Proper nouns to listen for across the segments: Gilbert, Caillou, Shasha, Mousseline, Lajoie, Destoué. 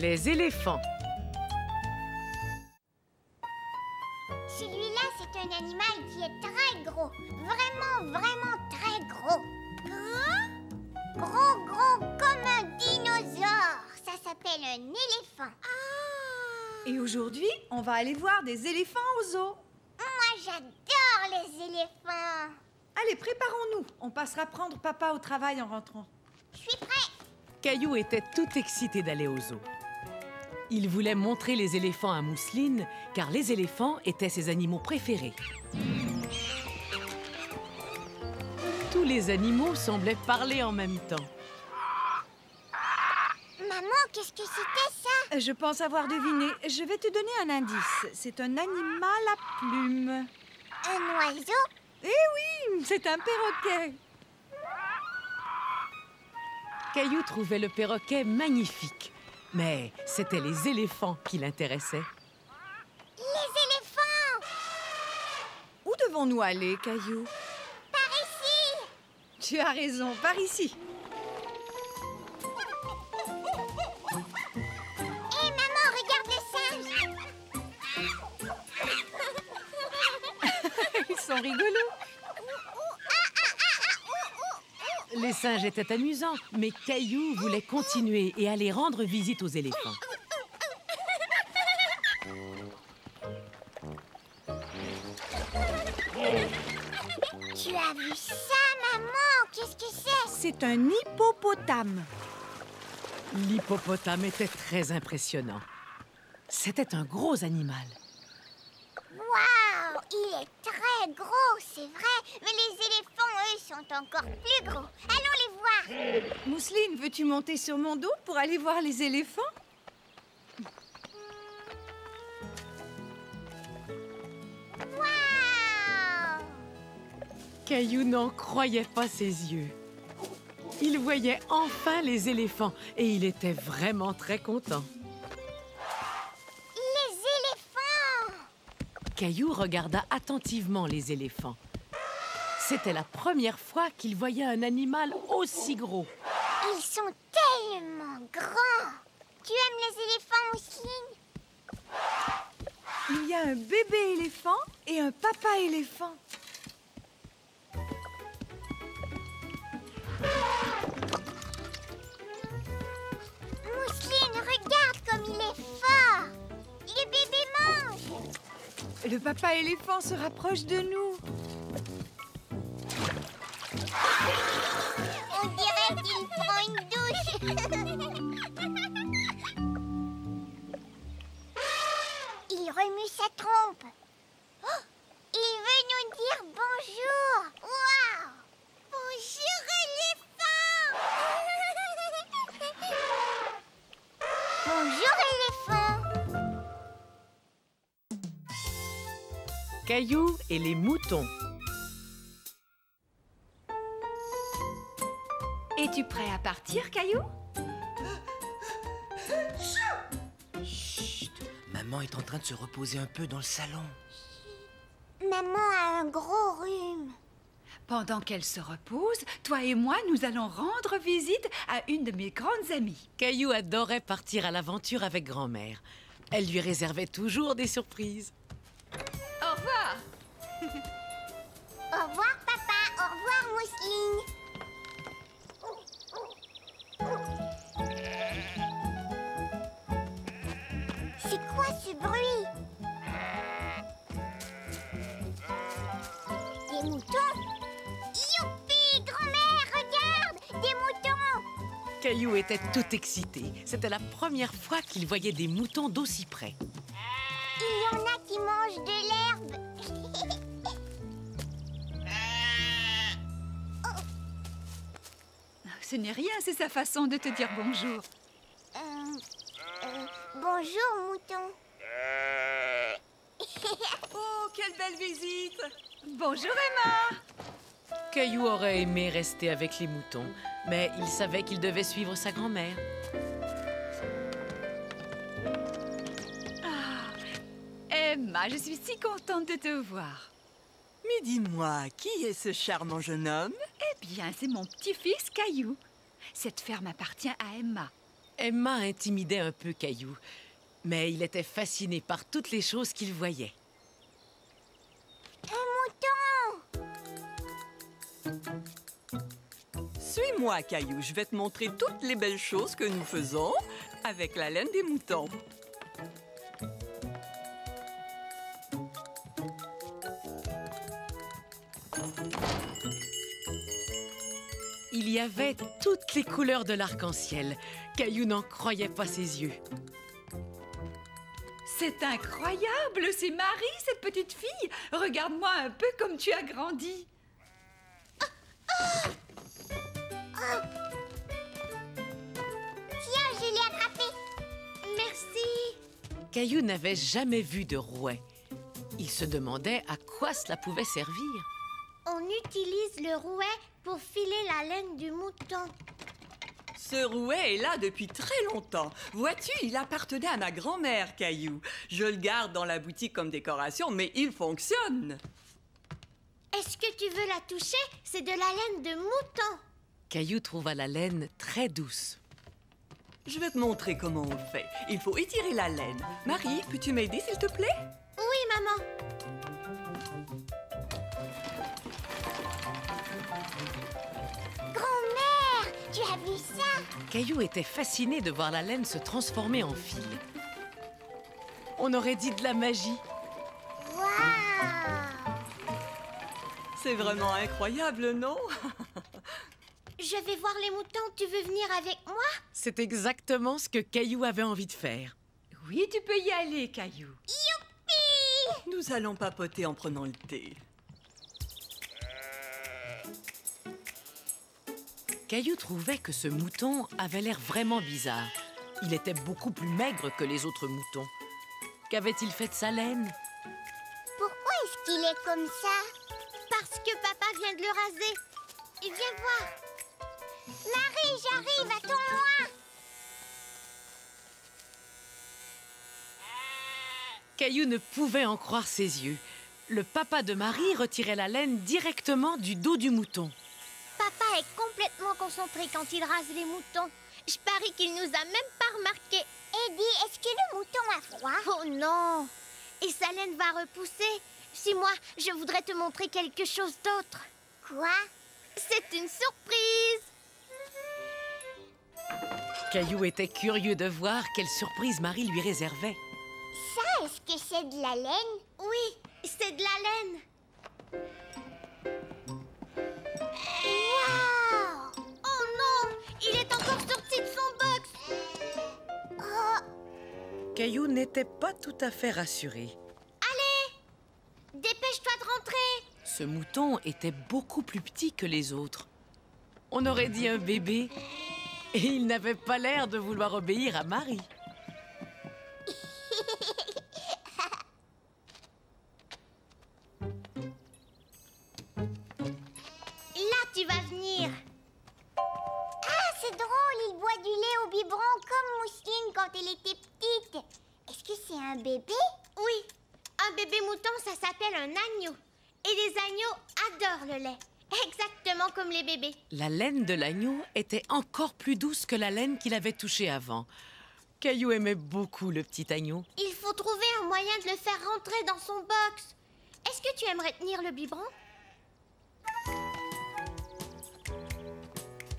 Les éléphants. Celui-là, c'est un animal qui est très gros. Vraiment, vraiment très gros. Gros? Gros, gros comme un dinosaure. Ça s'appelle un éléphant. Ah! Et aujourd'hui, on va aller voir des éléphants au zoo. Moi, j'adore les éléphants. Allez, préparons-nous. On passera prendre papa au travail en rentrant. Je suis prête. Caillou était tout excité d'aller au zoo. Il voulait montrer les éléphants à Mousseline, car les éléphants étaient ses animaux préférés. Tous les animaux semblaient parler en même temps. Maman, qu'est-ce que c'était ça? Je pense avoir deviné. Je vais te donner un indice. C'est un animal à plumes. Un oiseau? Eh oui, c'est un perroquet. Caillou trouvait le perroquet magnifique. Mais c'était les éléphants qui l'intéressaient. Les éléphants! Où devons-nous aller, Caillou? Par ici! Tu as raison, par ici. Hé, maman, regarde les singes! Ils sont rigolos. Les singes étaient amusants, mais Caillou voulait continuer et aller rendre visite aux éléphants. Tu as vu ça, maman? Qu'est-ce que c'est? C'est un hippopotame. L'hippopotame était très impressionnant. C'était un gros animal. Waouh! Il est très gros, c'est vrai, mais les éléphants, eux, sont encore plus gros. Allons les voir! Mousseline, veux-tu monter sur mon dos pour aller voir les éléphants? Waouh! Caillou n'en croyait pas ses yeux. Il voyait enfin les éléphants et il était vraiment très content. Caillou regarda attentivement les éléphants. C'était la première fois qu'il voyait un animal aussi gros. Ils sont tellement grands! Tu aimes les éléphants, Mousseline? Il y a un bébé éléphant et un papa éléphant. Mousseline, regarde comme il est fort! Le bébé mange! Le papa éléphant se rapproche de nous. On dirait qu'il prend une douche. Il remue sa trompe. Oh, il veut nous dire bonjour. Waouh! Bonjour, éléphant! Bonjour, éléphant! Caillou et les moutons. Es-tu prêt à partir, Caillou? Chut! Maman est en train de se reposer un peu dans le salon. Maman a un gros rhume. Pendant qu'elle se repose, toi et moi, nous allons rendre visite à une de mes grandes amies. Caillou adorait partir à l'aventure avec grand-mère. Elle lui réservait toujours des surprises. Au revoir. Au revoir, papa. Au revoir, Mousseline. C'est quoi ce bruit? Des moutons? Youpi, grand-mère, regarde! Des moutons! Caillou était tout excité. C'était la première fois qu'il voyait des moutons d'aussi près. Il y en a qui mangent de l'herbe. Oh. Ce n'est rien, c'est sa façon de te dire bonjour. Bonjour, mouton. Oh, quelle belle visite. Bonjour, Emma. Caillou aurait aimé rester avec les moutons, mais il savait qu'il devait suivre sa grand-mère. Emma, je suis si contente de te voir. Mais dis-moi, qui est ce charmant jeune homme? Eh bien, c'est mon petit-fils, Caillou. Cette ferme appartient à Emma. Emma intimidait un peu Caillou, mais il était fasciné par toutes les choses qu'il voyait. Un mouton! Suis-moi, Caillou, je vais te montrer toutes les belles choses que nous faisons avec la laine des moutons. Il y avait toutes les couleurs de l'arc-en-ciel. Caillou n'en croyait pas ses yeux. C'est incroyable! C'est Marie, cette petite fille! Regarde-moi un peu comme tu as grandi! Oh. Tiens, je l'ai attrapé. Merci. Caillou n'avait jamais vu de rouet. Il se demandait à quoi cela pouvait servir. On utilise le rouet pour filer la laine du mouton. Ce rouet est là depuis très longtemps. Vois-tu, il appartenait à ma grand-mère, Caillou. Je le garde dans la boutique comme décoration, mais il fonctionne. Est-ce que tu veux la toucher? C'est de la laine de mouton. Caillou trouva la laine très douce. Je vais te montrer comment on fait. Il faut étirer la laine. Marie, peux-tu m'aider, s'il te plaît? Oui, maman. Grand-mère, tu as vu ça? Caillou était fasciné de voir la laine se transformer en fil. On aurait dit de la magie. Waouh! C'est vraiment incroyable, non? Je vais voir les moutons, tu veux venir avec moi? C'est exactement ce que Caillou avait envie de faire. Oui, tu peux y aller, Caillou. Youpi! Nous allons papoter en prenant le thé. Caillou trouvait que ce mouton avait l'air vraiment bizarre. Il était beaucoup plus maigre que les autres moutons. Qu'avait-il fait de sa laine? Pourquoi est-ce qu'il est comme ça? Parce que papa vient de le raser. Et viens voir. Marie, j'arrive, attends-moi! Caillou ne pouvait en croire ses yeux. Le papa de Marie retirait la laine directement du dos du mouton. Papa est complètement concentré quand il rase les moutons. Je parie qu'il nous a même pas remarqués. Eddie, est-ce que le mouton a froid? Oh non! Et sa laine va repousser. Si moi, je voudrais te montrer quelque chose d'autre. Quoi? C'est une surprise! Caillou était curieux de voir quelle surprise Marie lui réservait. Ça, est-ce que c'est de la laine? Oui, c'est de la laine. Wow! Oh non! Il est encore sorti de son box! Oh. Caillou n'était pas tout à fait rassuré. Allez! Dépêche-toi de rentrer! Ce mouton était beaucoup plus petit que les autres. On aurait dit un bébé. Et il n'avait pas l'air de vouloir obéir à Marie. Là, tu vas venir. Ah, c'est drôle, il boit du lait au biberon comme Mousseline quand elle était petite. Est-ce que c'est un bébé? Oui, un bébé mouton, ça s'appelle un agneau. Et les agneaux adorent le lait. Exactement comme les bébés. La laine de l'agneau était encore plus douce que la laine qu'il avait touchée avant. Caillou aimait beaucoup le petit agneau. Il faut trouver un moyen de le faire rentrer dans son box. Est-ce que tu aimerais tenir le biberon?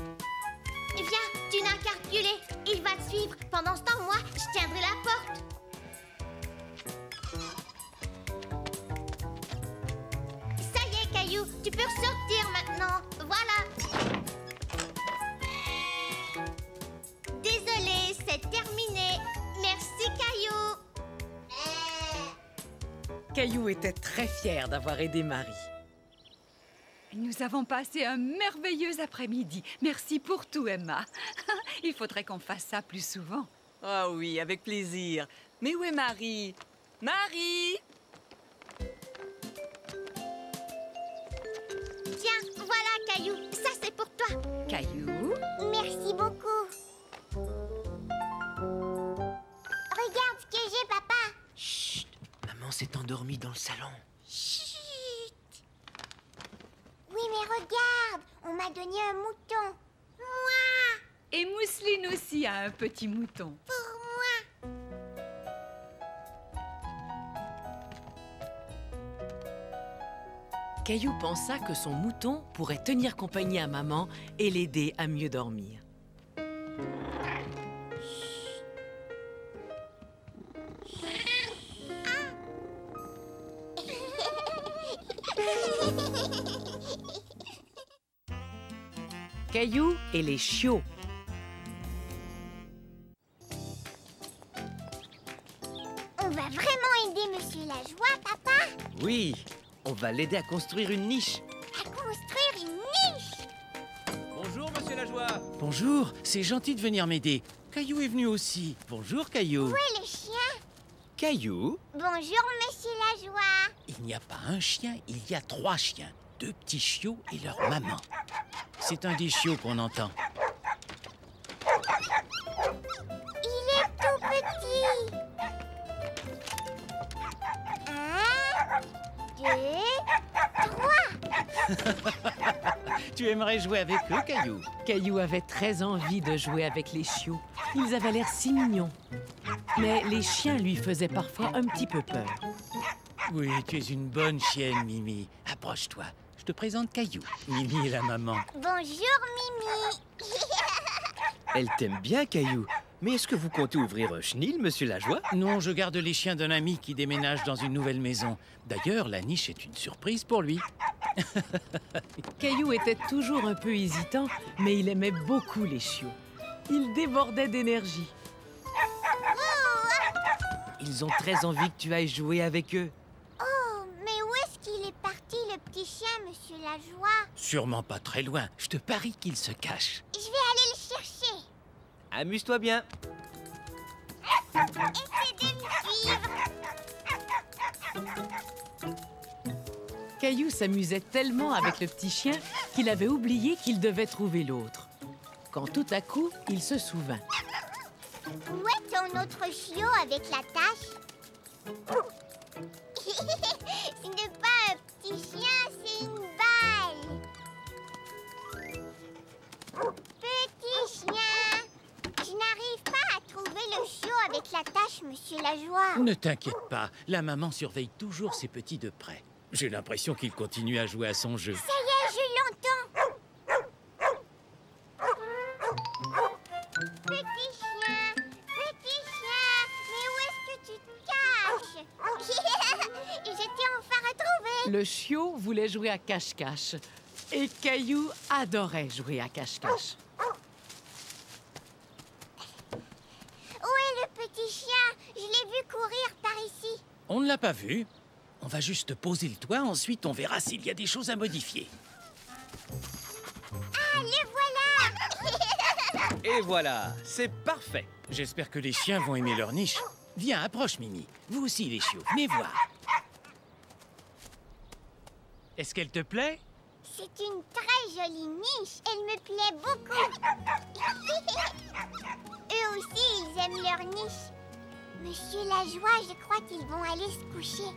Viens, tu n'as qu'à reculer. Il va te suivre. Pendant ce temps, moi, je tiendrai la porte. Tu peux ressortir maintenant. Voilà. Désolée, c'est terminé. Merci, Caillou. Caillou était très fier d'avoir aidé Marie. Nous avons passé un merveilleux après-midi. Merci pour tout, Emma. Il faudrait qu'on fasse ça plus souvent. Ah oui, avec plaisir. Mais où est Marie? Marie! Voilà, Caillou, ça c'est pour toi. Caillou? Merci beaucoup. Regarde ce que j'ai, papa. Chut! Maman s'est endormie dans le salon. Chut! Oui, mais regarde, on m'a donné un mouton. Moi! Et Mousseline aussi a un petit mouton. Pour moi. Caillou pensa que son mouton pourrait tenir compagnie à maman et l'aider à mieux dormir. Caillou et les chiots. On va vraiment aider Monsieur Lajoie, papa? Oui, on va l'aider à construire une niche. À construire une niche? Bonjour, Monsieur Lajoie. Bonjour, c'est gentil de venir m'aider. Caillou est venu aussi. Bonjour, Caillou. Où est le chien? Caillou? Bonjour, Monsieur Lajoie. Il n'y a pas un chien, il y a 3 chiens. 2 petits chiots et leur maman. C'est un des chiots qu'on entend. Il est tout petit. 1, 2, 3. Tu aimerais jouer avec eux, Caillou? Caillou avait très envie de jouer avec les chiots. Ils avaient l'air si mignons. Mais les chiens lui faisaient parfois un petit peu peur. Oui, tu es une bonne chienne, Mimi. Approche-toi. Je te présente Caillou. Mimi est la maman. Bonjour, Mimi. Elle t'aime bien, Caillou. Mais est-ce que vous comptez ouvrir un chenil, Monsieur Lajoie? Non, je garde les chiens d'un ami qui déménage dans une nouvelle maison. D'ailleurs, la niche est une surprise pour lui. Caillou était toujours un peu hésitant, mais il aimait beaucoup les chiots. Il débordait d'énergie. Ils ont très envie que tu ailles jouer avec eux. Petit chien, Monsieur Lajoie? Sûrement pas très loin. Je te parie qu'il se cache. Je vais aller le chercher. Amuse-toi bien. Essaie de me suivre. Caillou s'amusait tellement avec le petit chien qu'il avait oublié qu'il devait trouver l'autre. Quand tout à coup, il se souvint. Où est ton autre chiot avec la tache? Ce n'est pas un petit chien, c'est une balle. Petit chien, je n'arrive pas à trouver le chiot avec la tache, Monsieur Lajoie. Ne t'inquiète pas, la maman surveille toujours ses petits de près. J'ai l'impression qu'il continue à jouer à son jeu. Ça y est, je l'entends. Petit chien, mais où est-ce que tu te caches? Le chiot voulait jouer à cache-cache et Caillou adorait jouer à cache-cache. Où est le petit chien? Je l'ai vu courir par ici. On ne l'a pas vu. On va juste poser le toit, ensuite on verra s'il y a des choses à modifier. Ah, le voilà. Et voilà, c'est parfait. J'espère que les chiens vont aimer leur niche. Viens, approche, Mimi. Vous aussi, les chiots, venez voir. Est-ce qu'elle te plaît? C'est une très jolie niche. Elle me plaît beaucoup. Eux aussi, ils aiment leur niche. Monsieur Lajoie, je crois qu'ils vont aller se coucher.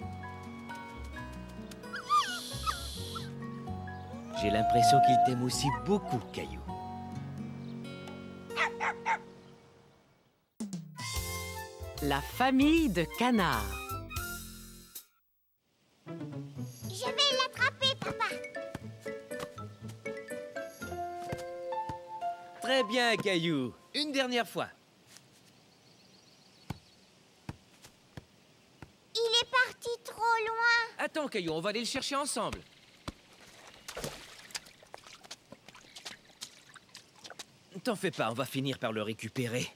J'ai l'impression qu'ils t'aiment aussi beaucoup, Caillou. La famille de canards. Très bien, Caillou. Une dernière fois. Il est parti trop loin. Attends, Caillou, on va aller le chercher ensemble. T'en fais pas, on va finir par le récupérer.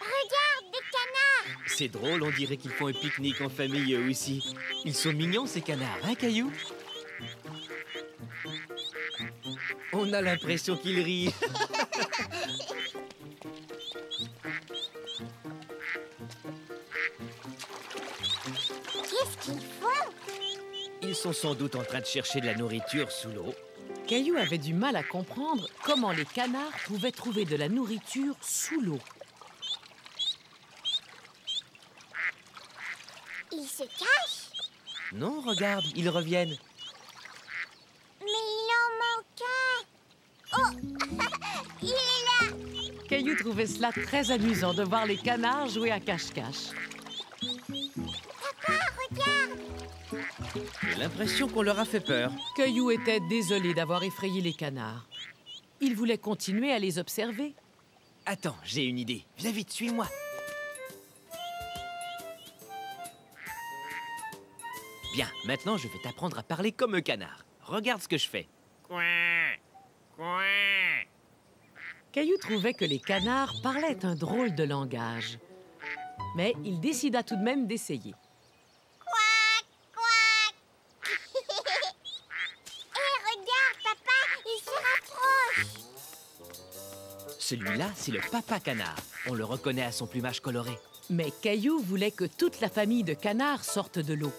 Regarde, des canards. C'est drôle, on dirait qu'ils font un pique-nique en famille eux aussi. Ils sont mignons, ces canards, hein, Caillou? On a l'impression qu'ils rient. Qu'est-ce qu'ils font? Ils sont sans doute en train de chercher de la nourriture sous l'eau. Caillou avait du mal à comprendre comment les canards pouvaient trouver de la nourriture sous l'eau. Ils se cachent? Non, regarde, ils reviennent. Mais il en manque un. Oh, il est là. Caillou trouvait cela très amusant de voir les canards jouer à cache-cache. Papa, regarde! J'ai l'impression qu'on leur a fait peur. Caillou était désolé d'avoir effrayé les canards. Il voulait continuer à les observer. Attends, j'ai une idée. Viens vite, suis-moi. Bien, maintenant je vais t'apprendre à parler comme un canard. Regarde ce que je fais. Couin, couin. Caillou trouvait que les canards parlaient un drôle de langage. Mais il décida tout de même d'essayer. Couac, couac. Hé, regarde, papa, il se rapproche. Celui-là, c'est le papa canard. On le reconnaît à son plumage coloré. Mais Caillou voulait que toute la famille de canards sorte de l'eau.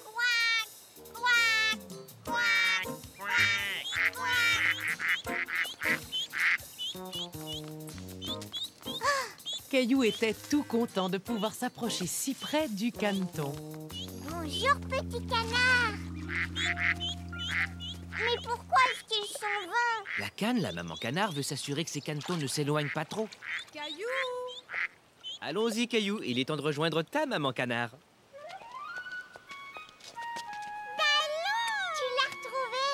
Caillou était tout content de pouvoir s'approcher si près du caneton. Bonjour, petit canard! Mais pourquoi est-ce qu'il s'en va? La canne, la maman canard, veut s'assurer que ses canetons ne s'éloignent pas trop. Caillou! Allons-y, Caillou, il est temps de rejoindre ta maman canard. Caillou! Tu l'as retrouvé!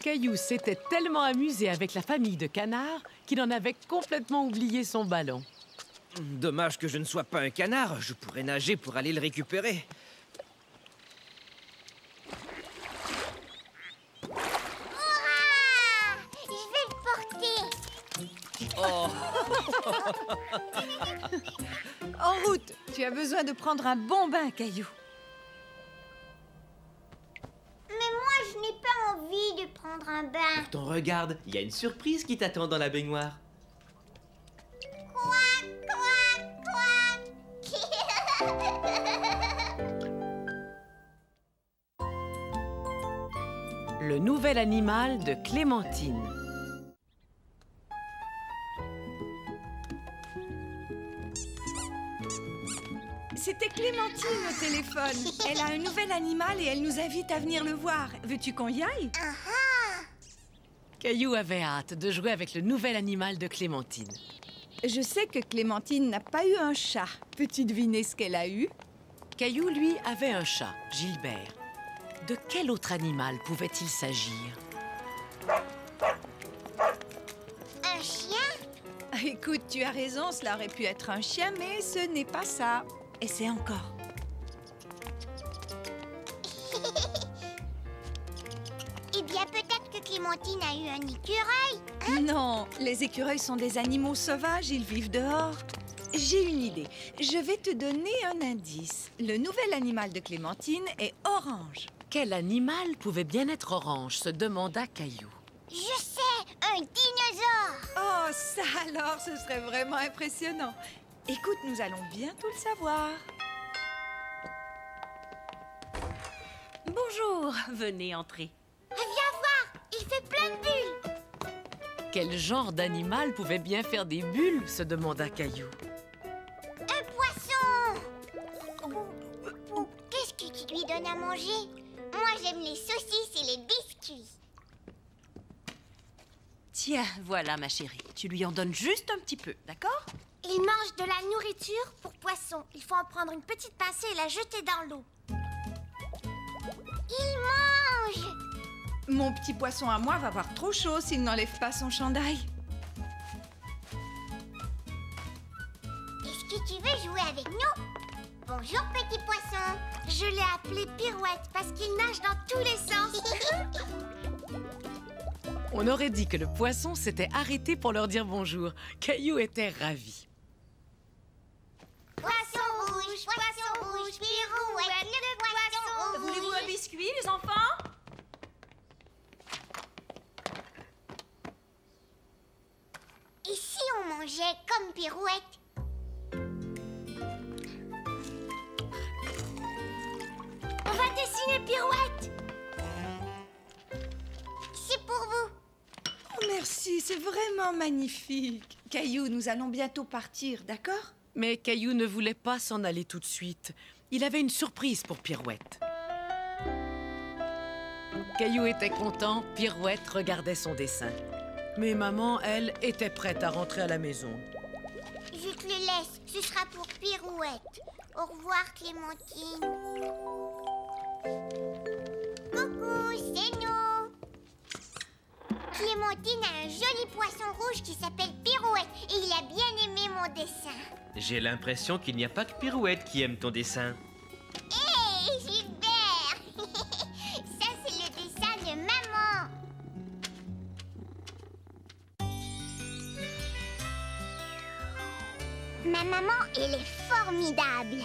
Caillou s'était tellement amusé avec la famille de canards qu'il en avait complètement oublié son ballon. Dommage que je ne sois pas un canard. Je pourrais nager pour aller le récupérer. Ouah! Je vais le porter. Oh. En route. Tu as besoin de prendre un bon bain, Caillou. Mais moi, je n'ai pas envie de prendre un bain. Pourtant, regarde, il y a une surprise qui t'attend dans la baignoire. Le nouvel animal de Clémentine. C'était Clémentine au téléphone. Elle a un nouvel animal et elle nous invite à venir le voir. Veux-tu qu'on y aille? Caillou avait hâte de jouer avec le nouvel animal de Clémentine. Je sais que Clémentine n'a pas eu un chat. Peux-tu deviner ce qu'elle a eu? Caillou, lui, avait un chat, Gilbert. De quel autre animal pouvait-il s'agir? Un chien? Écoute, tu as raison, cela aurait pu être un chien, mais ce n'est pas ça. Et c'est encore. Eh bien, peut-être que Clémentine a eu un écureuil, hein? Non, les écureuils sont des animaux sauvages, ils vivent dehors. J'ai une idée. Je vais te donner un indice. Le nouvel animal de Clémentine est orange. Quel animal pouvait bien être orange? Se demanda Caillou. Je sais, un dinosaure. Oh, ça alors, ce serait vraiment impressionnant. Écoute, nous allons bientôt le savoir. Bonjour, venez entrer. Viens voir, il fait plein de bulles. Quel genre d'animal pouvait bien faire des bulles? Se demanda Caillou. Un poisson. Qu'est-ce que tu lui donnes à manger? Moi, j'aime les saucisses et les biscuits. Tiens, voilà ma chérie. Tu lui en donnes juste un petit peu, d'accord? Il mange de la nourriture pour poisson. Il faut en prendre une petite pincée et la jeter dans l'eau. Il mange! Mon petit poisson à moi va avoir trop chaud s'il n'enlève pas son chandail. Est-ce que tu veux jouer avec nous? Bonjour, petit poisson. Je l'ai appelé Pirouette parce qu'il nage dans tous les sens. On aurait dit que le poisson s'était arrêté pour leur dire bonjour. Caillou était ravi. Poisson rouge, Pirouette, le poisson rouge. Voulez-vous un biscuit, les enfants? Et si on mangeait comme Pirouette? Dessiner Pirouette. C'est pour vous. Merci, c'est vraiment magnifique. Caillou, nous allons bientôt partir, d'accord? Mais Caillou ne voulait pas s'en aller tout de suite. Il avait une surprise pour Pirouette. Caillou était content, Pirouette regardait son dessin. Mais maman, elle, était prête à rentrer à la maison. Je te le laisse, ce sera pour Pirouette. Au revoir, Clémentine. Coucou, c'est nous. Clémentine a un joli poisson rouge qui s'appelle Pirouette et il a bien aimé mon dessin. J'ai l'impression qu'il n'y a pas que Pirouette qui aime ton dessin. Hé, hey, Gilbert. Ça, c'est le dessin de maman. Ma maman, elle est formidable.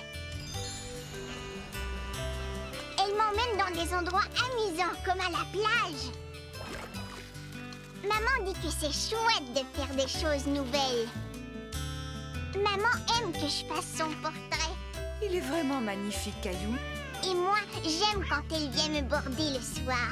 Elle m'emmène dans des endroits amusants, comme à la plage. Maman dit que c'est chouette de faire des choses nouvelles. Maman aime que je fasse son portrait. Il est vraiment magnifique, Caillou. Et moi, j'aime quand elle vient me border le soir.